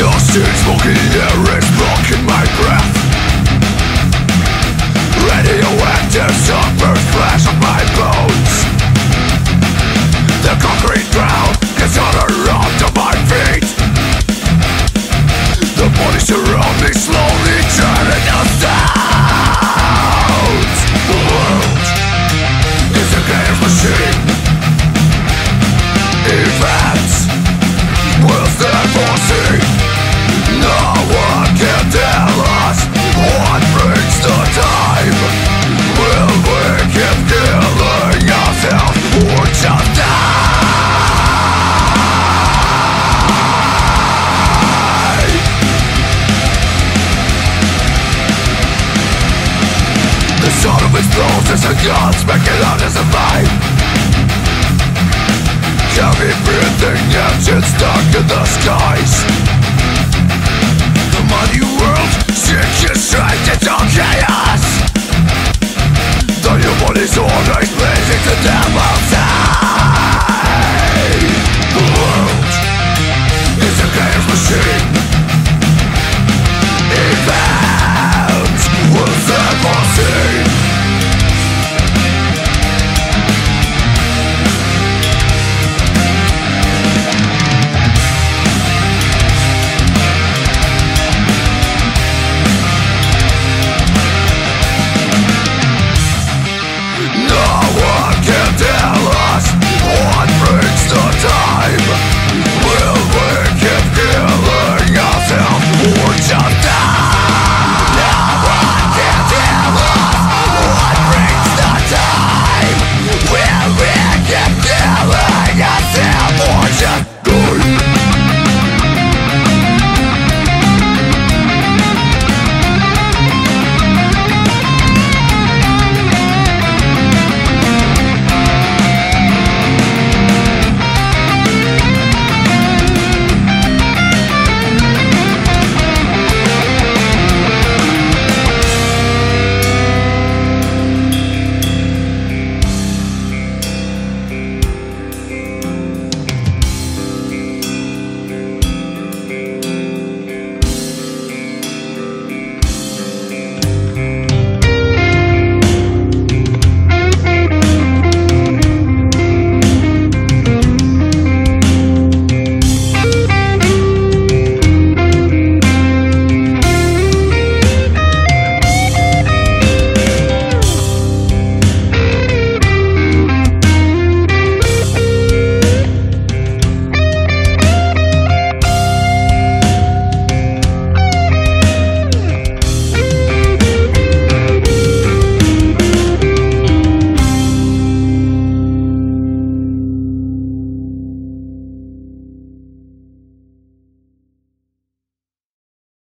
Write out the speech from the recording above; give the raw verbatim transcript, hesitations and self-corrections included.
Dust and smoky air is blocking my breath. Radioactive suckers flash on my bones. The concrete ground gets hotter under my feet. The bodies around me slowly turning us out. The world is a chaos machine. Events will stand for sea. No one can tell us what brings the time. Will we keep killing ourselves or just die? The sound of explosions and guns make it hard to survive. Heavy breathing engines stuck in the skies. Muddy world, sick inside the dark chaos.